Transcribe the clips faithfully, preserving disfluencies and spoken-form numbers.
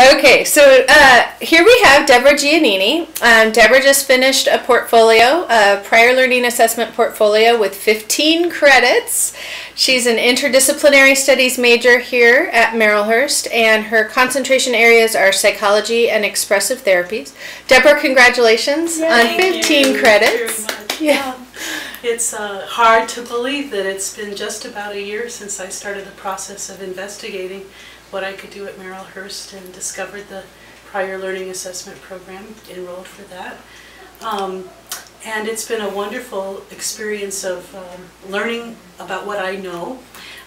Okay, so uh, here we have Deborah Giannini. Um, Deborah just finished a portfolio, a Prior Learning Assessment portfolio with fifteen credits. She's an interdisciplinary studies major here at Marylhurst, and her concentration areas are psychology and expressive therapies. Deborah, congratulations Yay, on fifteen you. credits. Thank you very much. Yeah. It's uh, hard to believe that it's been just about a year since I started the process of investigating what I could do at Marylhurst and discovered the Prior Learning Assessment Program, enrolled for that. Um, and it's been a wonderful experience of um, learning about what I know,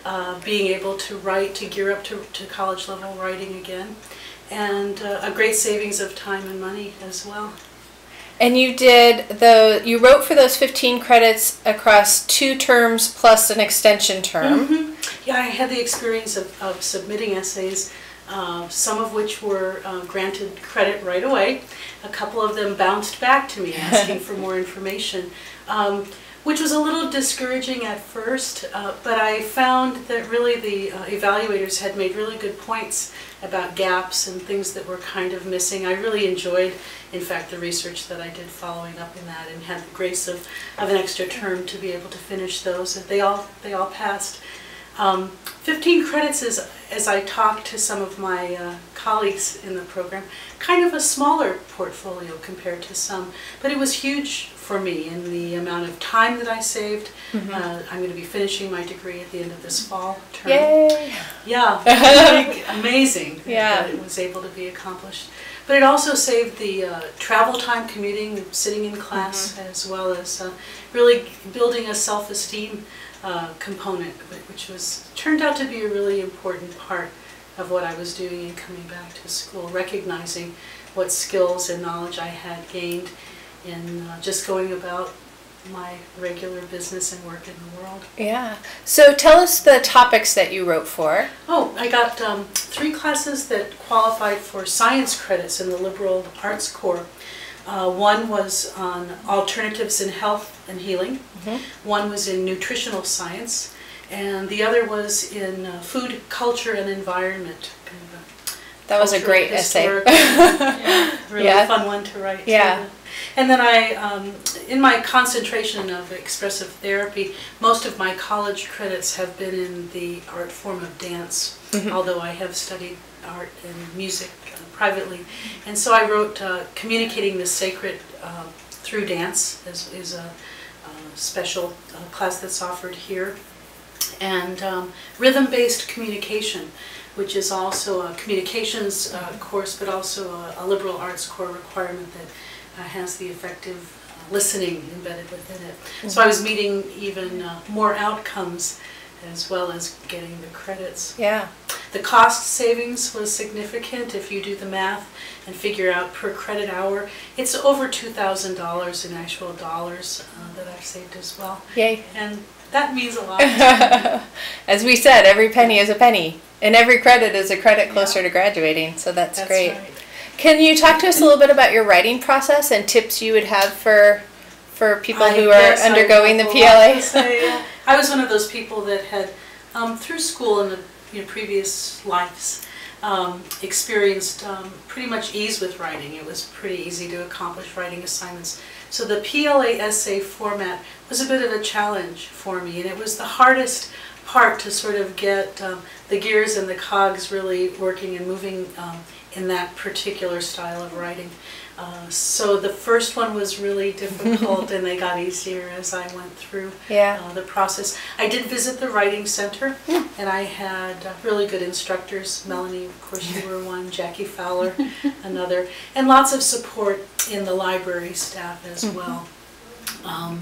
uh, being able to write, to gear up to, to college level writing again, and uh, a great savings of time and money as well. And you did the, you wrote for those fifteen credits across two terms plus an extension term. Mm-hmm. Yeah, I had the experience of, of submitting essays, uh, some of which were uh, granted credit right away. A couple of them bounced back to me asking for more information, um, which was a little discouraging at first, uh, but I found that really the uh, evaluators had made really good points about gaps and things that were kind of missing. I really enjoyed, in fact, the research that I did following up in that, and had the grace of, of an extra term to be able to finish those. And they all, they all passed. Um, fifteen credits is, as I talked to some of my uh, colleagues in the program, kind of a smaller portfolio compared to some, but it was huge for me in the amount of time that I saved. Mm-hmm. uh, I'm going to be finishing my degree at the end of this fall term. Yay! Yeah, really amazing yeah. that it was able to be accomplished. But it also saved the uh, travel time, commuting, sitting in class, mm-hmm. as well as uh, really building a self-esteem Uh, component, which was turned out to be a really important part of what I was doing in coming back to school, recognizing what skills and knowledge I had gained in uh, just going about my regular business and work in the world. Yeah. So tell us the topics that you wrote for. Oh, I got um, three classes that qualified for science credits in the Liberal Arts Corps. Uh, one was on alternatives in health and healing, mm-hmm. one was in nutritional science, and the other was in uh, food, culture, and environment. Kind of a that was a great essay. yeah, really yeah. fun one to write. Yeah. Too. And then I, um, in my concentration of expressive therapy, most of my college credits have been in the art form of dance, mm-hmm. although I have studied art and music uh, privately. And so I wrote uh, Communicating the Sacred uh, Through Dance is, is a, a special uh, class that's offered here. And um, Rhythm-Based Communication, which is also a communications uh, course, but also a, a liberal arts core requirement that Uh, has the effective uh, listening embedded within it. Mm-hmm. So I was meeting even uh, more outcomes as well as getting the credits. Yeah. The cost savings was significant. If you do the math and figure out per credit hour, it's over two thousand dollars in actual dollars uh, that I've saved as well. Yay. And that means a lot. As we said, every penny is a penny, and every credit is a credit closer yeah. to graduating, so that's, that's great. Right. Can you talk to us a little bit about your writing process and tips you would have for for people I, who are yes, undergoing the P L A? Say, yeah. I was one of those people that had, um, through school and the you know, previous lives, um, experienced um, pretty much ease with writing. It was pretty easy to accomplish writing assignments. So the P L A essay format was a bit of a challenge for me, and it was the hardest part to sort of get um, the gears and the cogs really working and moving um, in that particular style of writing. Uh, so the first one was really difficult, and they got easier as I went through yeah. uh, the process. I did visit the Writing Center, yeah. and I had uh, really good instructors. Melanie, of course, you were one, Jackie Fowler, another, and lots of support in the library staff as well. Um,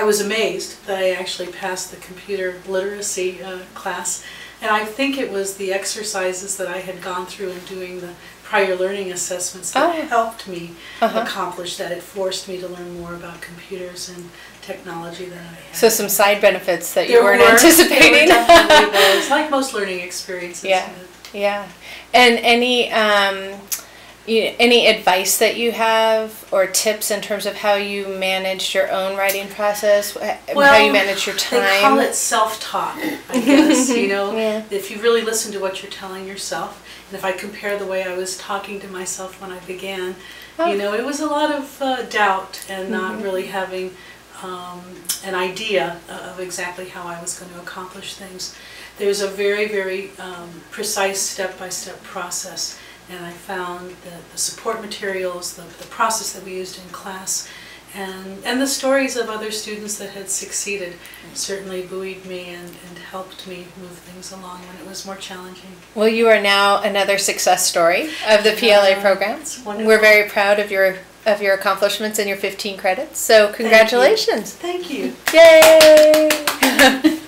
I was amazed that I actually passed the computer literacy uh, class. And I think it was the exercises that I had gone through in doing the prior learning assessments that oh. helped me uh-huh. accomplish that. It forced me to learn more about computers and technology than I had. So some side benefits that there you weren't were, anticipating. There were definitely those, like most learning experiences. Yeah, yeah. And any, um, you, any advice that you have or tips in terms of how you manage your own writing process, well, how you manage your time? They call it self-talk, I guess, you know, yeah. if you really listen to what you're telling yourself And if I compare the way I was talking to myself when I began, oh. you know, it was a lot of uh, doubt and mm-hmm. not really having um, an idea of exactly how I was going to accomplish things. There's a very, very um, precise step-by-step process, and I found that the support materials, the, the process that we used in class, and, and the stories of other students that had succeeded certainly buoyed me and, and helped me move things along when it was more challenging. Well, you are now another success story of the P L A uh, programs. We're very proud of your of your accomplishments and your fifteen credits, so congratulations. Thank you. Thank you. Yay!